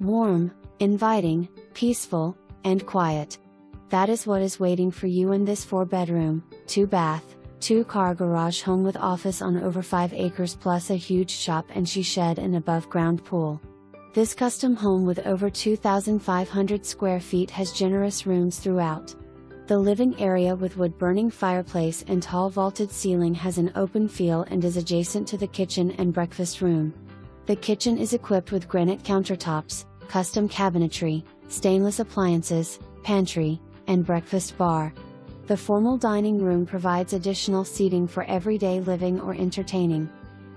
warm, inviting, peaceful, and quiet. That is what is waiting for you in this 4-bedroom, 2-bath, 2-car garage home with office on over 5 acres plus a huge shop and she shed and above-ground pool. This custom home with over 2,500 square feet has generous rooms throughout. The living area with wood-burning fireplace and tall vaulted ceiling has an open feel and is adjacent to the kitchen and breakfast room. The kitchen is equipped with granite countertops, custom cabinetry, stainless appliances, pantry, and breakfast bar. The formal dining room provides additional seating for everyday living or entertaining.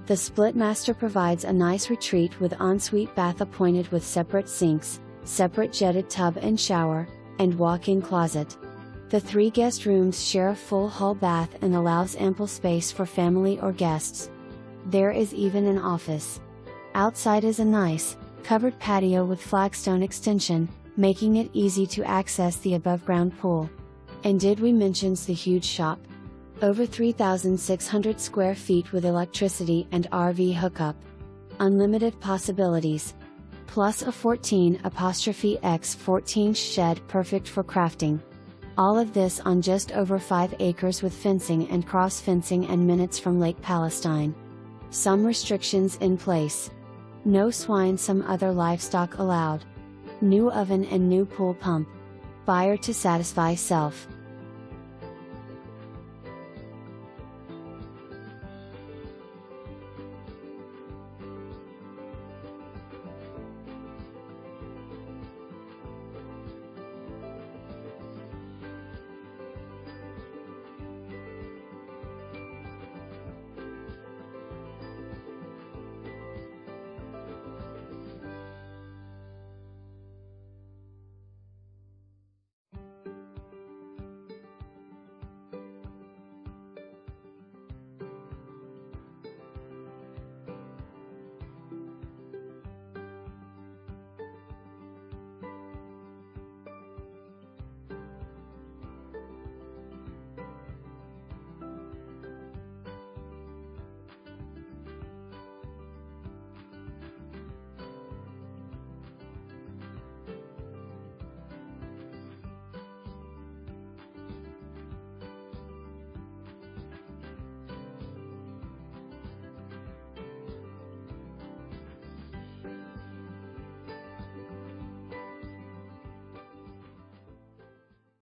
The split master provides a nice retreat with ensuite bath appointed with separate sinks, separate jetted tub and shower, and walk-in closet. The 3 guest rooms share a full hall bath and allows ample space for family or guests. There is even an office. Outside is a nice, covered patio with flagstone extension, making it easy to access the above-ground pool. And did we mention the huge shop? Over 3,600 square feet with electricity and RV hookup. Unlimited possibilities. Plus a 14x14 shed perfect for crafting. All of this on just over 5 acres with fencing and cross-fencing and minutes from Lake Palestine. Some restrictions in place. No swine, some other livestock allowed. New oven and new pool pump. Buyer to satisfy self.